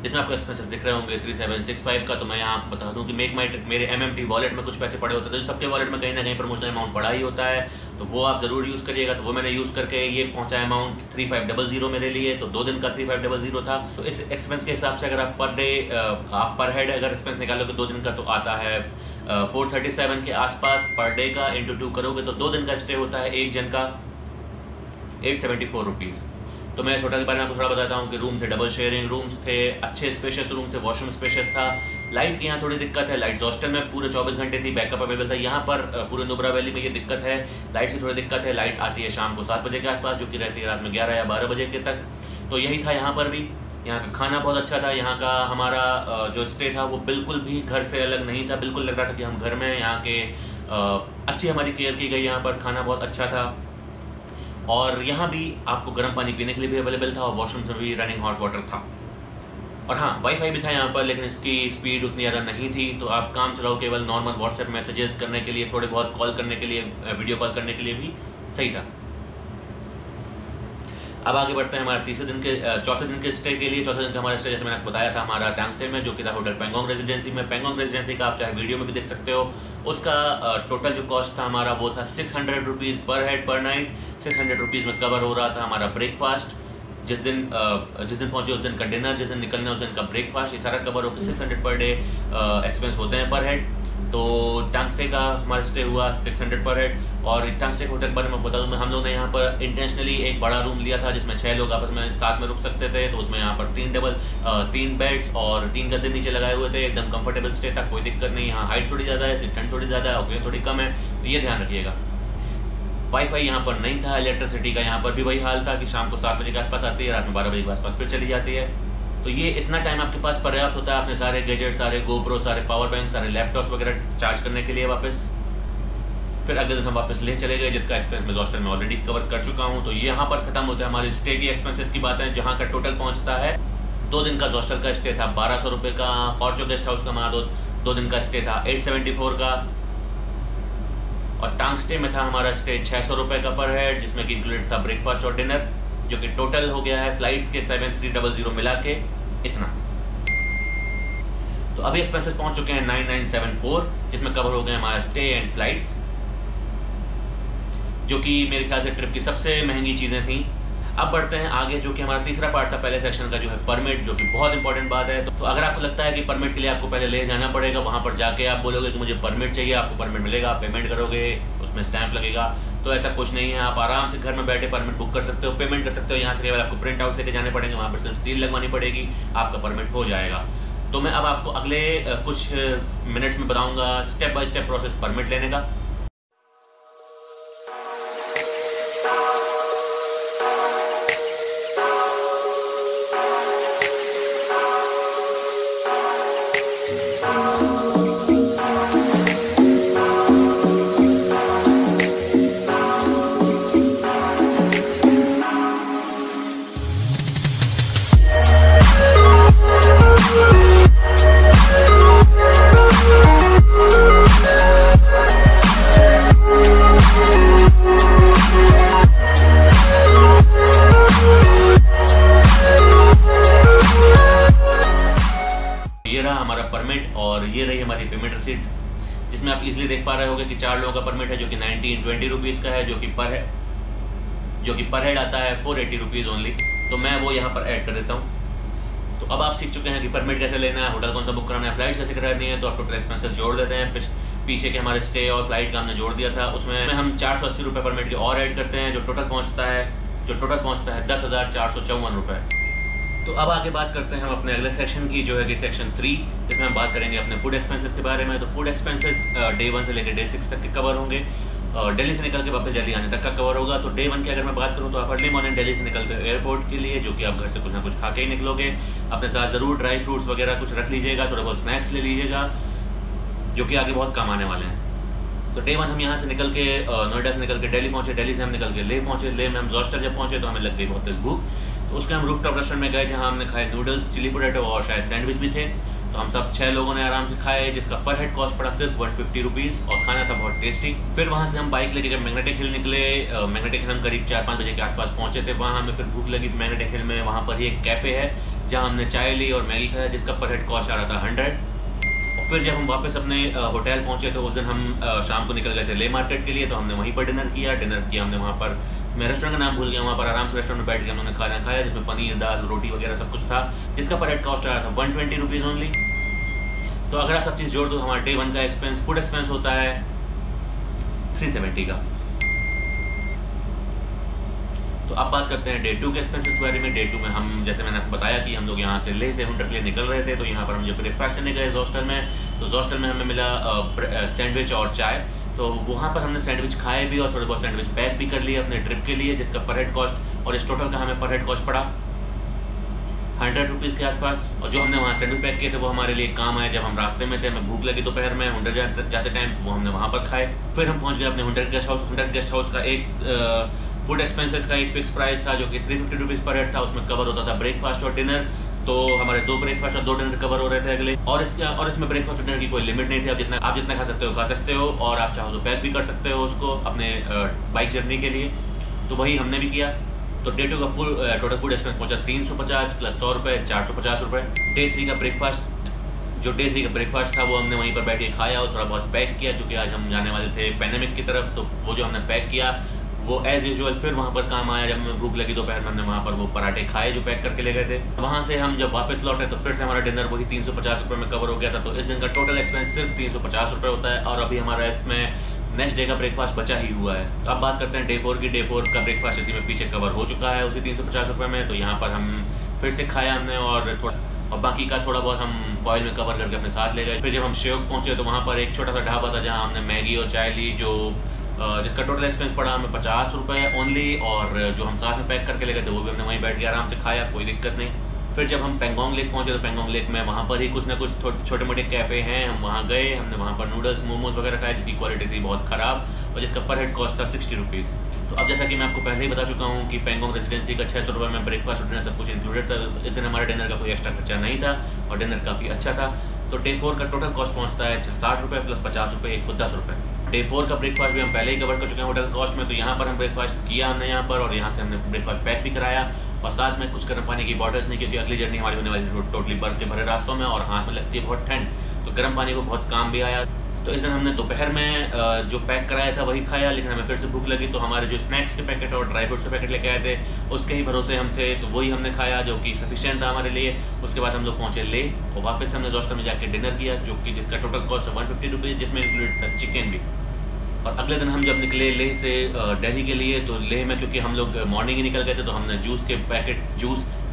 जिसमें आपको एक्सपेंसेस दिख रहे होंगे 3765 का। तो मैं यहाँ आपको बता दूँ कि makeMyTrip मेरे MMT वॉलेट में कुछ पैसे पड़े होते थे, तो सबके वॉलेट में कहीं ना कहीं प्रमोशनल अमाउंट पड़ा ही होता है, तो वो आप ज़रूर यूज़ करिएगा। तो वो मैंने यूज़ करके ये पहुँचा अमाउंट 3500 मेरे लिए। तो 2 दिन का 3500 था। तो इस एक्सपेंस के हिसाब से अगर आप पर डे, आप पर हेड अगर एक्सपेंस निकालोगे 2 दिन का, तो आता है 437 के आसपास पर डे का। ×2 करोगे तो 2 दिन का स्टे होता है एक जन का 874 रुपीज़। तो मैं इस होटल के बारे में आपको थोड़ा बताता हूँ कि रूम थे, डबल शेयरिंग रूम्स थे, अच्छे स्पेशियस रूम थे, वॉशरूम स्पेशियस था। लाइट की यहाँ थोड़ी दिक्कत है। लाइट हॉस्टल में पूरे 24 घंटे थी, बैकअप अवेलेबल था। यहाँ पर पूरे नुब्रा वैली में ये दिक्कत है, लाइट से थोड़ी दिक्कत है। लाइट आती है शाम को 7 बजे के आसपास, जो कि रहती है रात में 11 या 12 बजे के तक। तो यही था यहाँ पर भी। यहाँ का खाना बहुत अच्छा था। यहाँ का हमारा जो स्टे था वो बिल्कुल भी घर से अलग नहीं था, बिल्कुल लग रहा था कि हम घर में। यहाँ के अच्छी हमारी केयर की गई। यहाँ पर खाना बहुत अच्छा था, और यहाँ भी आपको गर्म पानी पीने के लिए भी अवेलेबल था, और वॉशरूम में भी रनिंग हॉट वाटर था। और हाँ, वाईफाई भी था यहाँ पर, लेकिन इसकी स्पीड उतनी ज़्यादा नहीं थी। तो आप काम चलाओ, केवल नॉर्मल व्हाट्सएप मैसेजेस करने के लिए, थोड़े बहुत कॉल करने के लिए, वीडियो कॉल करने के लिए भी सही था। अब आगे बढ़ते हैं हमारे चौथे दिन के स्टे के लिए। चौथे दिन का हमारा स्टे, जैसे मैंने आपको बताया था, हमारा टांगसे में, जो कि था होटल पैंगोंग रेजिडेंसी में। पैंगोंग रेजिडेंसी का आप चाहे वीडियो में भी देख सकते हो। उसका टोटल जो कॉस्ट था हमारा वो था 600 rupees per head per night. 600 rupees में कवर हो रहा था हमारा ब्रेकफास्ट, जिस दिन पहुँचे उस दिन का डिनर, जिस दिन निकलना उस दिन का ब्रेकफास्ट, ये सारा कवर होकर 600 पर डे एक्सपेंस होते हैं पर हेड। तो टांगसे का हमारा स्टे हुआ 600 पर हेड। और टांगसे होटल के बारे में बता दूँ, हम लोग ने यहाँ पर इंटरनेशनली एक बड़ा रूम लिया था, जिसमें 6 लोग आपस में साथ में रुक सकते थे। तो उसमें यहाँ पर 3 बेड्स और 3 गद्दे नीचे लगाए हुए थे। एकदम कंफर्टेबल स्टे था, कोई दिक्कत नहीं। यहाँ हाइट थोड़ी ज़्यादा है, ठंड थोड़ी ज़्यादा है, ऑक्सीजन थोड़ी कम है, तो ये ध्यान रखिएगा। वाईफाई यहाँ पर नहीं था। इलेक्ट्रिसिटी का यहाँ पर भी वही हाल था कि शाम को 7 बजे के आसपास आती है, रात में 12 बजे के आसपास फिर चली जाती है। तो ये इतना टाइम आपके पास पर्याप्त होता है अपने सारे गैजेट, सारे गोप्रो, सारे पावर बैंक, सारे लैपटॉप्स वगैरह चार्ज करने के लिए वापस। फिर अगले दिन हम वापस लेह चले गए, जिसका एक्सपेंस मैं हॉस्टल में ऑलरेडी कवर कर चुका हूँ। तो यहाँ पर खत्म होता है हमारे स्टे की एक्सपेंसेस की बातें, जहाँ का टोटल पहुँचता है 2 दिन का हॉस्टल का स्टे था 1200 रुपये का, और जो गेस्ट हाउस का हमारा 2 दिन का स्टे था 874 का। और टांगस्टे में था हमारा स्टे 600 रुपये का पर हेड, जिसमें कि इंक्लूडेड था ब्रेकफास्ट और डिनर, जो कि टोटल हो गया है फ्लाइट्स के 7300 मिला के इतना। तो अभी एक्सपेंसेस पहुंच चुके हैं 9974, जिसमें कवर हो गए हमारा स्टे एंड फ्लाइट्स, जो कि मेरे ख्याल से ट्रिप की सबसे महंगी चीज़ें थी। अब बढ़ते हैं आगे, जो कि हमारा तीसरा पार्ट था पहले सेक्शन का, जो है परमिट, जो कि बहुत इंपॉर्टेंट बात है। तो अगर आपको लगता है कि परमिट के लिए आपको पहले ले जाना पड़ेगा, वहाँ पर जाके आप बोलोगे कि मुझे परमिट चाहिए, आपको परमिट मिलेगा, आप पेमेंट करोगे, उसमें स्टैंप लगेगा। तो ऐसा कुछ नहीं है, आप आराम से घर में बैठे परमिट बुक कर सकते हो, पेमेंट कर सकते हो। यहाँ से केवल आपको प्रिंट आउट लेके जाने पड़ेंगे, वहाँ पर सिर्फ सील लगवानी पड़ेगी, आपका परमिट हो जाएगा। तो मैं अब आपको अगले कुछ मिनट्स में बताऊँगा step by step process permit लेने का। जिसमें आप इजीली देख पा रहे होंगे कि 4 लोगों का परमिट है, जो कि 1920 रुपीज़ का है, जो कि पर हेड आता है 480 रुपीज़ ओनली। तो मैं वो यहाँ पर ऐड कर देता हूँ। तो अब आप सीख चुके हैं कि परमिट कैसे लेना है, होटल कौन सा बुक कराना है, फ्लाइट कैसे करानी है। तो आप टोटल एक्सपेंसेस जोड़ लेते हैं। पीछे के हमारे स्टे और फ्लाइट का हमने जोड़ दिया था, उसमें हम 480 रुपये परमिट के और ऐड करते हैं, जो टोटल पहुँचता है 10,454 रुपये। तो अब आगे बात करते हैं हम अपने अगले सेक्शन की, जो है कि सेक्शन 3, जिसमें हम बात करेंगे अपने फूड एक्सपेंसेस के बारे में। तो फूड एक्सपेंसेस डे 1 से लेकर डे 6 तक के कवर होंगे, और दिल्ली से निकल के वापस दिल्ली आने तक का कवर होगा। तो डे 1 की अगर मैं बात करूँ तो आप अर्ली मॉर्निंग दिल्ली से निकल के एयरपोर्ट के लिए, जो कि आप घर से कुछ ना कुछ खा के ही निकलोगे, अपने साथ ज़रूर ड्राई फ्रूट्स वगैरह कुछ रख लीजिएगा, थोड़ा बहुत स्नैक्स ले लीजिएगा, जो कि आगे बहुत काम आने वाले हैं। तो डे 1 हम यहाँ से निकल के नोएडा से निकल के दिल्ली पहुँचे, दिल्ली से हम निकल के लेह पहुँचे, लेह में हम जोस्टल जब पहुँचे तो हमें लग गई बहुत तेज भूख। तो उसके हम रूफ टॉप रेस्टोरेंट में गए, जहाँ हमने खाए नूडल्स, चिली पोटैटो और शायद सैंडविच भी थे। तो हम सब 6 लोगों ने आराम से खाए, जिसका पर हेड कॉस्ट पड़ा सिर्फ 150 रुपीज़, और खाना था बहुत टेस्टी। फिर वहाँ से हम बाइक लेके जब मैग्नेटिक हिल निकले, मैग्नेटिक हिल हम करीब 4-5 बजे के आसपास पहुँचे थे। वहाँ हमें फिर भूख लगी। मैग्नेटिक हिल में वहाँ पर ही एक कैफ़े है, जहाँ हमने चाय ली और मैगी खाया, जिसका पर हेड कॉस्ट आ रहा था 100। और फिर जब हम वापस अपने होटल पहुँचे तो उस दिन हम शाम को निकल गए थे ले मार्केट के लिए। तो हमने वहीं पर डिनर किया हमने वहाँ पर। मैं रेस्टोरेंट का नाम भूल गया, वहाँ पर आराम से रेस्टोरेंट में बैठ के उन्होंने खाना खाया, जिसमें पनीर, दाल, रोटी वगैरह सब कुछ था, जिसका पर हेड कॉस्ट आया था 120 रुपीज़ ओनली। तो अगर आप सब चीज़ जोड़ दो, हमारे डे 1 का एक्सपेंस फूड एक्सपेंस होता है 370 का। तो अब बात करते हैं डे 2 के एक्सपेंसेस के बारे में। डे 2 में हम, जैसे मैंने आपको बताया कि हम लोग यहाँ से लेह से हुंडर के लिए निकल रहे थे, तो यहाँ पर हम जब ब्रेकफास्ट करने गए जोस्टल में, तो जोस्टल में हमें मिला सैंडविच और चाय। तो वहाँ पर हमने सैंडविच खाए भी और थोड़े बहुत सैंडविच पैक भी कर लिए अपने ट्रिप के लिए, जिसका पर हेड कॉस्ट और इस टोटल का हमें पर हेड कॉस्ट पड़ा 100 रुपीज़ के आसपास। और जो हमने वहाँ सैंडविच पैक किए थे वो हमारे लिए काम आए जब हम रास्ते में थे, हमें भूख लगी दोपहर में हुंडर जाते टाइम, वो हमने वहाँ पर खाए। फिर हम पहुँच गए अपने हुंडर गेस्ट हाउस का एक फूड एक्सपेंसेस का एक फिक्स प्राइस था, जो कि 350 रुपीज़ पर हेड था। उसमें कवर होता था ब्रेकफास्ट और डिनर, तो हमारे 2 ब्रेकफास्ट और 2 डिनर कवर हो रहे थे अगले। और इसमें ब्रेकफास्ट और डिनर की कोई लिमिट नहीं थी, आप जितना खा सकते हो, और आप चाहो तो पैक भी कर सकते हो उसको अपने बाइक जर्नी के लिए। तो वही हमने भी किया। तो डे 2 का फुल टोटल फूड एक्सपेंस पहुंचा 350 प्लस 100 रुपये, 450 रुपये। डे 3 का ब्रेकफास्ट, जो डे 3 का ब्रेकफास्ट था वो हमने वहीं पर बैठ के खाया और थोड़ा बहुत पैक किया, क्योंकि आज हम जाने वाले थे पैनामिक की तरफ। तो वो जो हमने पैक किया वो एज़ यूजुअल फिर वहाँ पर काम आया, जब हमें भूख लगी दोपहर में हमने वहाँ पर वो पराठे खाए जो पैक करके ले गए थे। वहाँ से हम जब वापस लौटे तो फिर से हमारा डिनर वही 350 रुपये में कवर हो गया था। तो इस दिन का टोटल एक्सपेंस सिर्फ 350 रुपये होता है, और अभी हमारा इसमें नेक्स्ट डे का ब्रेकफास्ट बचा ही हुआ है। तो अब बात करते हैं डे 4 की। डे 4 का ब्रेकफास्ट इसी में पीछे कवर हो चुका है उसी 350 रुपये में। तो यहाँ पर हम फिर से खाया हमने, और बाकी का थोड़ा बहुत हम फॉइल में कवर करके अपने साथ ले गए। फिर जब हम शेयोग पहुँचे तो वहाँ पर एक छोटा सा ढाबा था, जहाँ हमने मैगी और चाय ली, जिसका टोटल एक्सपेंस पड़ा हमें 50 रुपये ओनली, और जो हम साथ में पैक करके ले गए थे वो भी हमने वहीं बैठ के आराम से खाया, कोई दिक्कत नहीं। फिर जब हम पैंगोंग लेक पहुँचे तो पैंगोंग लेक में वहाँ पर ही कुछ ना कुछ छोटे मोटे कैफ़े हैं, हम वहाँ गए, हमने वहाँ पर नूडल्स, मोमोज़ वगैरह खाए, जिसकी क्वालिटी थी बहुत ख़राब, और जिसका पर हेड कॉस्ट था 60 रुपीज़। तो अब जैसा कि मैं आपको पहले ही बता चुका हूँ कि पैंगोंग रेजिडेंसी का 600 रुपये में ब्रेकफास्ट और डिनर सब कुछ इंक्लूडेड था। इस दिन हमारे डिनर का कोई एक्स्ट्रा खर्चा नहीं था और डिनर काफ़ी अच्छा था। तो डे 4 का टोटल कॉस्ट पहुँचता है 60 रुपये प्लस 50 रुपये, 110 रुपये। डे 4 का ब्रेकफास्ट भी हम पहले ही कवर कर चुके हैं होटल कॉस्ट में। तो यहाँ पर हम ब्रेकफास्ट किया हमने यहाँ पर, और यहाँ से हमने ब्रेकफास्ट पैक भी कराया, और साथ में कुछ गर्म पानी की बॉटल्स नहीं, क्योंकि अगली जर्नी हमारी होने वाली है टोटली बर्फ के भरे रास्तों में और हाथ में लगती है बहुत ठंड, तो गर्म पानी को बहुत काम भी आया। तो इस दिन हमने दोपहर में जो पैक कराया था वही खाया, लेकिन हमें फिर से भूख लगी तो हमारे जो स्नैक्स के पैकेट और ड्राई फ्रूट्स के पैकेट लेके आए थे उसके ही भरोसे हम थे, तो वही हमने खाया जो कि सफिशिएंट था हमारे लिए। उसके बाद हम लोग पहुँचे लेह, और वापस हमने जोस्टल में जाके डिनर किया, जो कि जिसका टोटल कॉस्ट 150 रुपीज़, जिसमें इंक्लूडेड था चिकन भी। और अगले दिन हम जब निकले लेह से दिल्ली के लिए, तो लेह में क्योंकि हम लोग मॉर्निंग ही निकल गए थे, तो हमने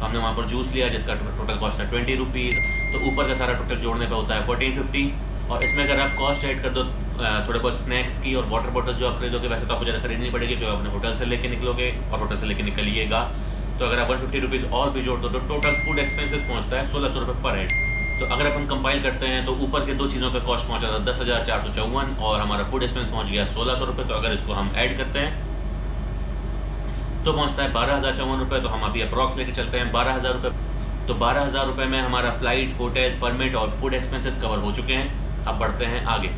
हमने वहाँ पर जूस लिया, जिसका टोटल कॉस्ट है 20 रुपीज़। तो ऊपर का सारा टोटल जोड़ने पर होता है 1450, और इसमें अगर आप कॉस्ट ऐड कर दो थोड़े बहुत स्नैक्स की और वाटर बॉटल जो आप खरीदोगे, वैसे तो आपको ज़्यादा खरीदनी पड़ेगी क्योंकि आप अपने होटल से लेके निकलोगे और होटल से लेके निकलिएगा। तो अगर आप 150 रुपीज़ और भी जोड़ दो तो टोटल फूड एक्सपेंसेस पहुँचता है 1600 रुपये पर हेड। तो अगर हम कंपाइल करते हैं तो ऊपर के 2 चीज़ों का कॉस्ट पहुंचा था 10,454, और हमारा फूड एक्सपेंस पहुंच गया 1,600 रुपये। तो अगर इसको हम ऐड करते हैं तो पहुंचता है 12,054 रुपये। तो हम अभी अप्रॉक्स लेके चलते हैं 12,000 रुपये। तो 12,000 रुपये में हमारा फ्लाइट, होटल, परमिट और फूड एक्सपेंसेस कवर हो चुके हैं। अब बढ़ते हैं आगे।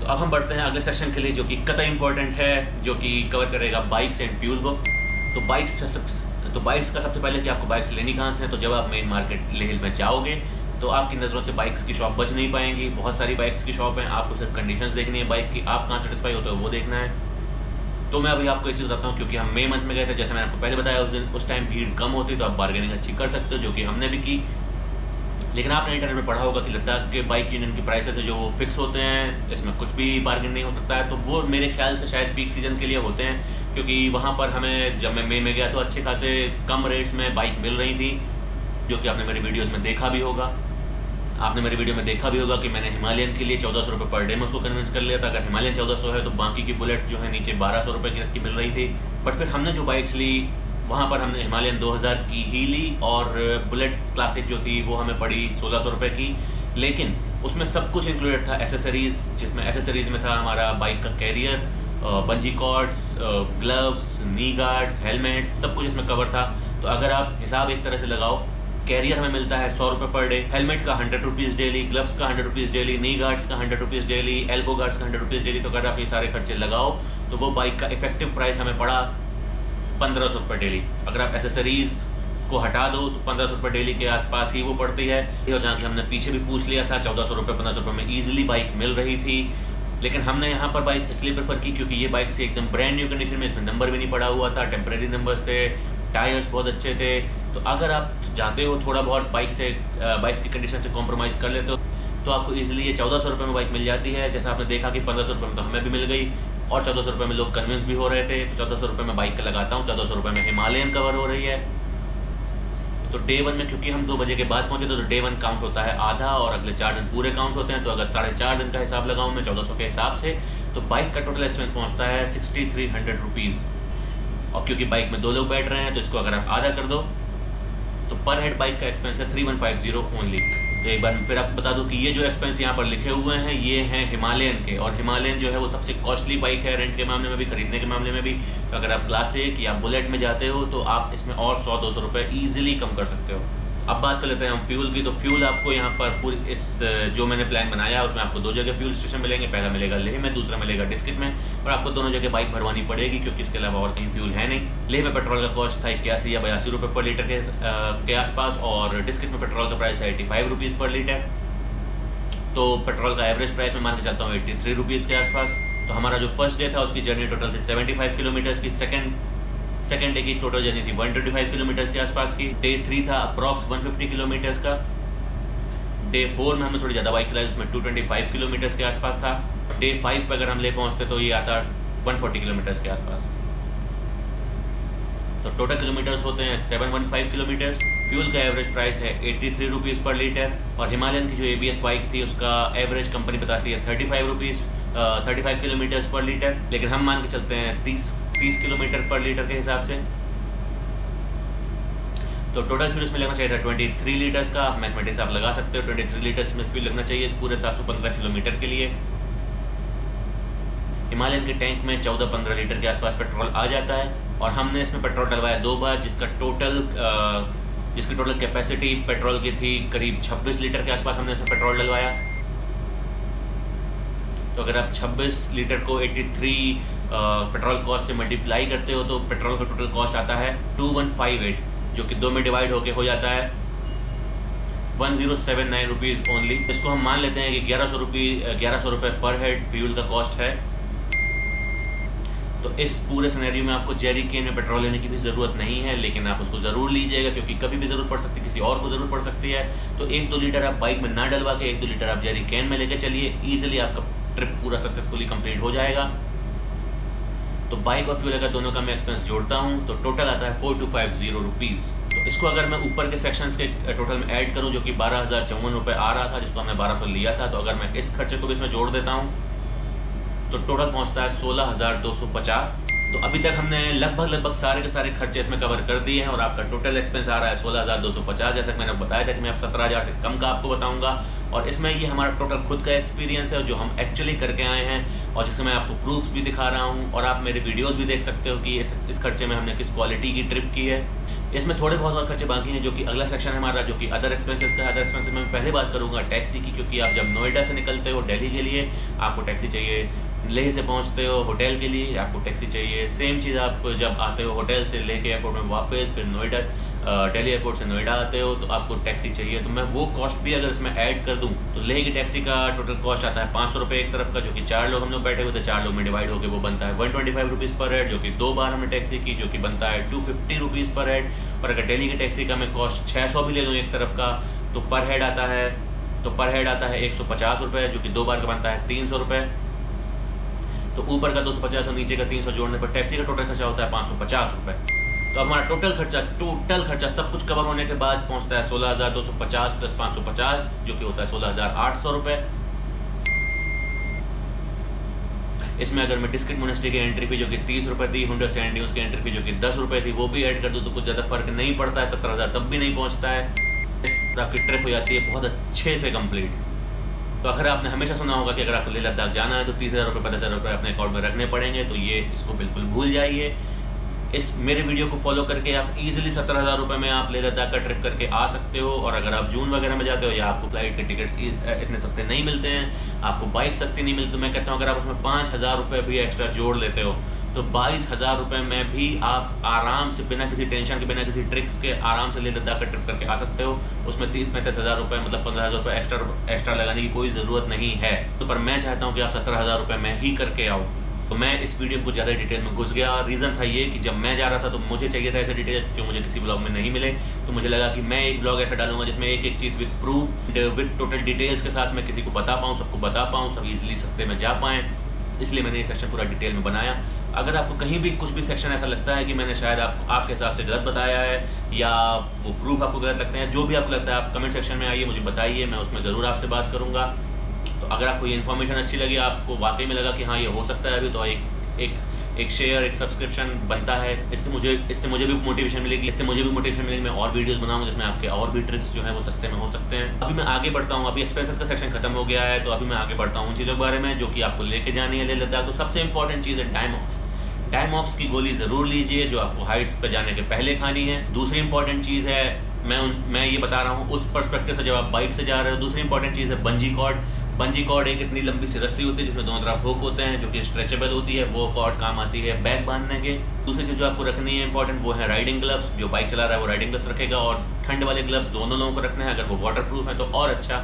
तो अब हम बढ़ते हैं अगले सेक्शन के लिए, जो कि कतई इंपॉर्टेंट है, जो कि कवर करेगा बाइक्स एंड फ्यूल को। तो बाइक्स का सबसे पहले कि आपको बाइक्स लेनी कहाँ से है। तो जब आप मेन मार्केट लेह में जाओगे तो आपकी नज़रों से बाइक्स की शॉप बच नहीं पाएंगी। बहुत सारी बाइक्स की शॉप हैं, आपको सिर्फ कंडीशंस देखनी है बाइक की, आप कहाँ सेटिस्फाई होते हो वो देखना है। तो मैं अभी आपको एक चीज़ बताता हूँ, क्योंकि हम मई मंथ में गए थे, जैसे मैंने आपको पहले बताया, उस टाइम भीड़ कम होती तो आप बार्गेनिंग अच्छी कर सकते हो, जो कि हमने भी की। लेकिन आपने इंटरनेट में पढ़ा होगा कि लद्दाख के बाइक यूनियन की प्राइसेस जो फिक्स होते हैं, इसमें कुछ भी बार्गेन नहीं हो सकता है। तो वो मेरे ख्याल से शायद पीक सीजन के लिए होते हैं, क्योंकि वहाँ पर हमें, जब मैं मई में गया तो अच्छे खासे कम रेट्स में बाइक मिल रही थी, जो कि आपने मेरी वीडियोज़ में देखा भी होगा। आपने मेरी वीडियो में देखा भी होगा कि मैंने हिमालयन के लिए 1400 रुपये पर डे में उसको कन्विंस कर लिया था। अगर हिमालयन 1400 है तो बाकी की बुलेट्स जो है नीचे 1200 रुपये की मिल रही थी। बट फिर हमने जो बाइक्स ली वहाँ पर हमने हिमालयन 2000 की ही ली, और बुलेट क्लासिक जो थी वो हमें पड़ी 1600 रुपये की, लेकिन उसमें सब कुछ इंक्लूडेड था। एसेसरीज़, जिसमें एसेसरीज़ में था हमारा बाइक का carrier, bungee cords, gloves, knee guard, helmet, सब कुछ इसमें कवर था। तो अगर आप हिसाब एक तरह से लगाओ, कैरियर हमें मिलता है 100 रुपये पर डे, हेलमेट का 100 रुपीज़ डेली, ग्लव्स का 100 रुपीज़ डेली, नी गार्ड्स का 100 रुपीज़ डेली, एल्बो गार्ड्स का 100 रुपीज़ डेली। तो अगर आप ये सारे खर्चे लगाओ तो वो बाइक का इफेक्टिव प्राइस हमें पड़ा 1500 रुपये डेली। अगर आप एसेसरीज़ को हटा दो तो 1500 रुपये डेली के आसपास ही वो पड़ती है। और जहाँ कि हमने पीछे भी पूछ लिया था, 1400 रुपये 1500 रुपये में ईजिली बाइक मिल रही थी। लेकिन हमने यहाँ पर बाइक इसलिए प्रेफर की क्योंकि ये बाइक से एकदम ब्रांड न्यू कंडीशन में, इसमें नंबर भी नहीं पड़ा हुआ था, टेम्प्रेरी नंबर्स थे, टायर्स बहुत अच्छे थे। तो अगर आप जाते हो थोड़ा बहुत बाइक की कंडीशन से कॉम्प्रोमाइज़ कर लेते हो तो आपको ईजिली ये 1400 रुपये में बाइक मिल जाती है। जैसा आपने देखा कि 1500 रुपये में तो हमें भी मिल गई, और 1400 रुपये में लोग कन्विंस भी हो रहे थे। तो 1400 रुपये में बाइक लगाता हूँ, 1400 रुपये में हिमालयन कवर हो रही है। तो डे वन में, क्योंकि हम 2 बजे के बाद पहुँचे तो डे वन काउंट होता है आधा, और अगले 4 दिन पूरे काउंट होते हैं। तो अगर 4.5 दिन का हिसाब लगाऊँ मैं 1400 के हिसाब से, तो बाइक का टोटल एक्सपेंस पहुँचता है 6300 रुपीज़। और क्योंकि बाइक में 2 लोग बैठ रहे हैं तो इसको अगर आप आधा कर दो तो पर हेड बाइक का एक्सपेंस है 3150 ओनली। तो एक बार फिर आप बता दूं कि ये जो एक्सपेंस यहाँ पर लिखे हुए हैं ये हैं हिमालयन के, और हिमालयन जो है वो सबसे कॉस्टली बाइक है रेंट के मामले में भी, खरीदने के मामले में भी। तो अगर आप क्लासिक या बुलेट में जाते हो तो आप इसमें और 100-200 रुपये ईजिली कम कर सकते हो। अब बात कर लेते हैं हम फ्यूल की। तो फ्यूल आपको यहाँ पर पूरी इस जो मैंने प्लान बनाया उसमें आपको 2 जगह फ्यूल स्टेशन मिलेंगे। पहला मिलेगा लेह में, दूसरा मिलेगा डिस्किट में, और आपको दोनों जगह बाइक भरवानी पड़ेगी क्योंकि इसके अलावा और कहीं फ्यूल है नहीं। लेह में पेट्रोल का कॉस्ट था 81 या 82 रुपये पर लीटर के आसपास, और डिस्किट में पेट्रोल का प्राइस है 85 रुपीज़ पर लीटर। तो पेट्रोल का एवरेज प्राइस मैं मान के चलता हूँ 83 रुपीज़ के आसपास। तो हमारा जो फर्स्ट डे था उसकी जर्नी टोटल थी 75 किलोमीटर्स की, सेकेंड डे की टोटल जर्नी थी 125 किलोमीटर्स के आसपास की। डे 3 था अप्रॉक्स 150 किलोमीटर्स का। डे 4 में हमने थोड़ी ज़्यादा बाइक चलाई, उसमें 225 किलोमीटर्स के आसपास था। डे 5 पर अगर हम ले पहुँचते तो ये आता 140 किलोमीटर्स के आसपास। तो टोटल किलोमीटर्स होते हैं 715 किलोमीटर्स। फ्यूल का एवरेज प्राइस है 83 रुपीज़ पर लीटर, और हिमालयन की जो ABS बाइक थी उसका एवरेज कंपनी बताती है 35 रुपीज़ 35 किलोमीटर्स पर लीटर। लेकिन हम मान के चलते हैं 30 किलोमीटर पर लीटर के हिसाब से। तो टोटल फ्यूल इसमें लगना चाहिए था 23 लीटर्स का। आप मैथमेटिक्स आप लगा सकते हो, 23 लीटर्स में फ्यूल लगना चाहिए इस पूरे 715 किलोमीटर के लिए। हिमालयन के टैंक में 14-15 लीटर के आसपास पेट्रोल आ जाता है, और हमने इसमें पेट्रोल डलवाया 2 बार, जिसकी टोटल कैपेसिटी पेट्रोल की थी करीब 26 लीटर के आसपास। हमने इसमें पेट्रोल डलवाया, तो अगर आप 26 लीटर को 83 पेट्रोल कॉस्ट से मल्टीप्लाई करते हो तो पेट्रोल का टोटल कॉस्ट आता है 2158, जो कि 2 में डिवाइड होके हो जाता है 1079 रुपीज़ ओनली। इसको हम मान लेते हैं कि 1100 रुपये पर हेड फ्यूल का कॉस्ट है। तो इस पूरे सिनेरियो में आपको जेरी कैन में पेट्रोल लेने की भी ज़रूरत नहीं है, लेकिन आप उसको ज़रूर लीजिएगा क्योंकि कभी भी ज़रूरत पड़ सकती है, किसी और को ज़रूर पड़ सकती है। तो 1-2 लीटर आप बाइक में ना डलवा के 1-2 लीटर आप जेरी कैन में लेके चलिए, ईजिली आपका ट्रिप पूरा सक्सेसफुली कंप्लीट हो जाएगा। तो बाइक और फ्यूल अगर दोनों का मैं एक्सपेंस जोड़ता हूँ तो टोटल आता है 4250 रुपीज़। तो इसको अगर मैं ऊपर के सेक्शंस के टोटल में ऐड करूँ जो कि 12054 रुपये आ रहा था, जिसको हमने 1200 लिया था, तो अगर मैं इस खर्चे को भी इसमें जोड़ देता हूँ तो टोटल पहुँचता है 16250। तो अभी तक हमने लगभग सारे खर्चे इसमें कवर कर दिए हैं, और आपका टोटल एक्सपेंस आ रहा है 16250। जैसा कि मैंने बताया था कि मैं अब 17000 से कम का आपको बताऊंगा, और इसमें ये हमारा टोटल खुद का एक्सपीरियंस है जो हम एक्चुअली करके आए हैं, और जिसमें मैं आपको प्रूफ्स भी दिखा रहा हूँ, और आप मेरे वीडियोज़ भी देख सकते हो कि इस खर्चे में हमने किस क्वालिटी की ट्रिप की है। इसमें थोड़े बहुत और खर्चे बाकी हैं, जो कि अगला सेक्शन है हमारा, जो कि अदर एक्सपेंसेस का है। अदर एक्सपेंसेस में मैं पहले बात करूँगा टैक्सी की, क्योंकि आप जब नोएडा से निकलते हो दिल्ली के लिए आपको टैक्सी चाहिए, लेह से पहुंचते हो होटल के लिए आपको टैक्सी चाहिए, सेम चीज़ आप जब आते हो होटल से लेह के एयरपोर्ट में वापस, फिर नोएडा दिल्ली एयरपोर्ट से नोएडा आते हो तो आपको टैक्सी चाहिए। तो मैं वो कॉस्ट भी अगर इसमें ऐड कर दूं तो लेह की टैक्सी का टोटल कॉस्ट आता है 500 रुपये एक तरफ का, जो कि 4 लोग हम लोग बैठे हुए थे, 4 लोग में डिवाइड होकर वो बनता है 125 रुपीज़ पर हेड, जो कि 2 बार हमने टैक्सी की, जो कि बनता है 250 रुपीज़ पर हेड। और अगर दिल्ली की टैक्सी का मैं कॉस्ट 600 भी ले लूँ एक तरफ का तो पर हेड आता है 150 रुपये, जो कि दो बार का बनता है 300 रुपये। तो ऊपर का 250 और नीचे का 300 जोड़ने पर टैक्सी का टोटल खर्चा होता है 550 रुपये। तो हमारा टोटल खर्चा सब कुछ कवर होने के बाद पहुंचता है 16,250 प्लस 550, जो कि होता है 16,800 रुपये। इसमें अगर मैं डिस्किट मोनेस्ट्री की एंट्री फी जो कि 30 रुपये थी, हंडर सेंट ड्यूज की एंट्री फी जो कि 10 रुपये थी, वो भी ऐड कर दूँ तो कुछ ज़्यादा फर्क नहीं पड़ता है। 17,000 तब भी नहीं पहुँचता है। आपकी ट्रिप हो जाती है बहुत अच्छे से कम्प्लीट। तो अगर आपने हमेशा सुना होगा कि अगर आपको लेह लद्दाख जाना है तो 30,000 रुपये 50,000 रुपये अपने अकाउंट में रखने पड़ेंगे, तो ये इसको बिल्कुल भूल जाइए। इस मेरे वीडियो को फॉलो करके आप इजीली 17,000 रुपये में आप लेह लद्दाख का ट्रिप करके आ सकते हो। और अगर आप जून वगैरह में जाते हो या आपको फ्लाइट के टिकट्स इतने सस्ते नहीं मिलते हैं, आपको बाइक सस्ती नहीं मिलती, तो मैं कहता हूँ अगर आप उसमें 5,000 रुपये भी एक्स्ट्रा जोड़ लेते हो तो 22,000 रुपये में भी आप आराम से बिना किसी टेंशन के बिना किसी ट्रिक्स के आराम से लेह लद्दाख का ट्रिप करके आ सकते हो। उसमें 30-35,000 रुपये मतलब 15,000 रुपये एक्स्ट्रा लगाने की कोई ज़रूरत नहीं है। तो पर मैं चाहता हूँ कि आप 17,000 रुपये में ही करके आओ। तो मैं इस वीडियो को ज़्यादा डिटेल में घुस गया। रीज़न था ये कि जब मैं जा रहा था तो मुझे चाहिए था ऐसे डिटेल जो मुझे किसी ब्लॉग में नहीं मिले, तो मुझे लगा कि मैं एक ब्लॉग ऐसा डालूंगा जिसमें एक एक चीज़ with proof with total details के साथ मैं किसी को बता पाऊँ, सबको बता पाऊँ, सब ईजिली सस्ते में जा पाएँ। इसलिए मैंने ये सेक्शन पूरा डिटेल में बनाया। अगर आपको कहीं भी कुछ भी सेक्शन ऐसा लगता है कि मैंने शायद आपको आपके हिसाब से गलत बताया है या वो प्रूफ आपको गलत लगते हैं, जो भी आपको लगता है आप कमेंट सेक्शन में आइए, मुझे बताइए, मैं उसमें ज़रूर आपसे बात करूँगा। तो अगर आपको ये इन्फॉर्मेशन अच्छी लगी, आपको वाकई में लगा कि हाँ ये हो सकता है अभी, तो एक शेयर एक सब्सक्रिप्शन बनता है। इससे मुझे भी मोटिवेशन मिलेगी, मैं और वीडियोस बनाऊंगा जिसमें आपके और भी ट्रिक्स जो है वो सस्ते में हो सकते हैं। अभी मैं आगे बढ़ता हूँ। अभी एक्सपेंसेस का सेक्शन खत्म हो गया है, तो अभी मैं आगे बढ़ता हूँ उन चीज़ों के बारे में जो कि आपको लेके जानी है लेह लद्दाख। तो सबसे इंपॉर्टेंट चीज़ है डायमॉक्स। डायमॉक्स की गोली ज़रूर लीजिए जो आपको हाइट्स पर जाने के पहले खानी है। दूसरी इंपॉर्टेंट चीज़ है, मैं ये बता रहा हूँ उस पर्सपेक्टिव से जब आप बाइक से जा रहे हो, दूसरी इंपॉर्टेंट चीज़ है बंजी कॉर्ड। बंजी कॉर्ड एक इतनी लंबी सी रस्सी होती है जिसमें दोनों तरफ हुक होते हैं जो कि स्ट्रेचेबल होती है, वो कॉर्ड काम आती है बैग बांधने के। दूसरी चीज़ जो आपको रखनी है इंपॉर्टेंट वो है राइडिंग ग्लव्स। जो बाइक चला रहा है वो राइडिंग ग्लव्स रखेगा, और ठंड वाले ग्लव्स दोनों लोगों को रखना है। अगर वो वाटर प्रूफ है तो और अच्छा,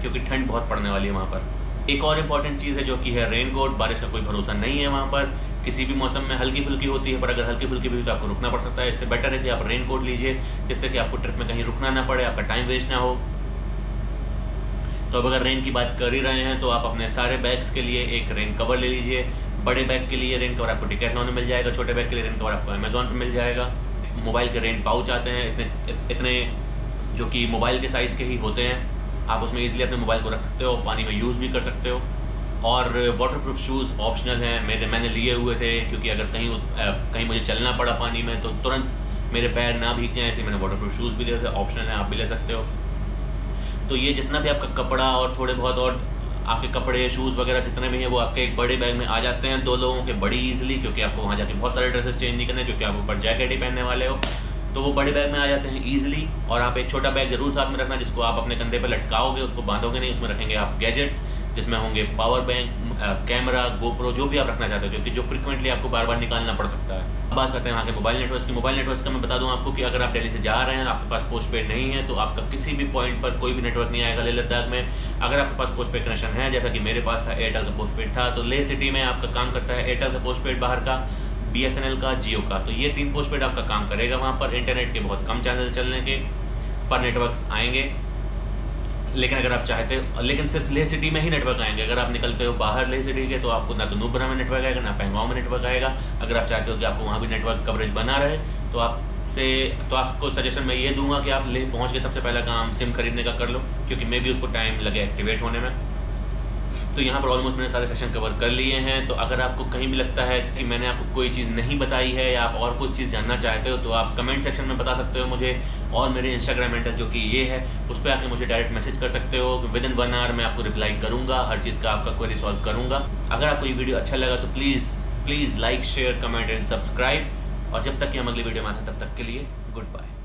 क्योंकि ठंड बहुत पड़ने वाली है वहाँ पर। एक और इंपॉर्टेंट चीज़ है जो कि है रेन कोट। बारिश का कोई भरोसा नहीं है वहाँ पर, किसी भी मौसम में हल्की फुल्की होती है, पर अगर हल्की फुल्की भी हो तो आपको रुकना पड़ सकता है। इससे बेटर है कि आप रेन कोट लीजिए जिससे कि आपको ट्रिप में कहीं रुकना ना पड़े, आपका टाइम वेस्ट ना हो। तो अब अगर रेन की बात कर ही रहे हैं तो आप अपने सारे बैग्स के लिए एक रेन कवर ले लीजिए। बड़े बैग के लिए रेन कवर आपको डिकैथलॉन में मिल जाएगा, छोटे बैग के लिए रेन कवर आपको अमेजोन पर मिल जाएगा। मोबाइल के रेन पाउच आते हैं इतने जो कि मोबाइल के साइज़ के ही होते हैं, आप उसमें ईजिली अपने मोबाइल को रख सकते हो, पानी में यूज़ भी कर सकते हो। और वाटरप्रूफ शूज़ ऑप्शनल हैं, मैंने लिए हुए थे क्योंकि अगर कहीं मुझे चलना पड़ा पानी में तो तुरंत मेरे पैर ना भीग जाएँ, इसलिए मैंने वाटरप्रूफ शूज़ भी लिए थे। ऑप्शनल है, आप भी ले सकते हो। तो ये जितना भी आपका कपड़ा और थोड़े बहुत और आपके कपड़े शूज़ वगैरह जितने भी हैं वो आपके एक बड़े बैग में आ जाते हैं, दो लोगों के बड़ी ईजिली, क्योंकि आपको वहाँ जाके बहुत सारे ड्रेसेस चेंज नहीं करने क्योंकि आप ऊपर जैकेट ही पहनने वाले हो, तो वो बड़े बैग में आ जाते हैं ईजिली। और आप एक छोटा बैग ज़रूर साथ में रखना जिसको आप अपने कंधे पर लटकाओगे, उसको बांधोगे नहीं। उसमें रखेंगे आप गैजेट्स जिसमें होंगे पावर बैंक, कैमरा, गोप्रो, जो भी आप रखना चाहते हो क्योंकि जो फ्रिक्वेंटली आपको बार बार निकालना पड़ सकता है। अब बात करते हैं वहाँ के मोबाइल नेटवर्क की। मोबाइल नेटवर्क का मैं बता दूँ आपको कि अगर आप दिल्ली से जा रहे हैं, आपके पास पोस्ट पेड नहीं है, तो आपका किसी भी पॉइंट पर कोई भी नेटवर्क नहीं आएगा लेह लद्दाख में। अगर आपके पास पोस्ट पेड कनेक्शन है, जैसा कि मेरे पास था, एयरटेल का पोस्ट पेड था, तो लेह सिटी में आपका काम करता है एयरटेल का पोस्ट पेड, बाहर का BSNL का, जियो का। तो ये 3 पोस्ट पेड आपका काम करेगा वहाँ पर। इंटरनेट के बहुत कम चैनल चलने के पर नेटवर्क आएँगे, लेकिन अगर आप चाहते हो लेकिन सिर्फ लेह सिटी में ही नेटवर्क आएंगे। अगर आप निकलते हो बाहर लेह सिटी के तो आपको ना तो नुब्रा में नेटवर्क आएगा ना पैंगोंग में नेटवर्क आएगा। अगर आप चाहते हो कि आपको वहाँ भी नेटवर्क कवरेज बना रहे तो आपको सजेशन मैं ये दूंगा कि आप लेह पहुँच के सबसे पहला काम सिम खरीदने का कर लो, क्योंकि मे भी उसको टाइम लगे एक्टिवेट होने में। तो यहाँ पर ऑलमोस्ट मैंने सारे सेशन कवर कर लिए हैं। तो अगर आपको कहीं भी लगता है कि मैंने आपको कोई चीज़ नहीं बताई है या आप और कुछ चीज़ जानना चाहते हो तो आप कमेंट सेक्शन में बता सकते हो मुझे, और मेरे इंस्टाग्राम हैंडल जो कि ये है उस पर आके मुझे डायरेक्ट मैसेज कर सकते हो। विदिन 1 आवर मैं आपको रिप्लाई करूँगा, हर चीज़ का आपका क्वेरी सॉल्व करूँगा। अगर आपको ये वीडियो अच्छा लगा तो please like share comment and subscribe. और जब तक कि हम अगली वीडियो में आते हैं तब तक के लिए गुड बाय।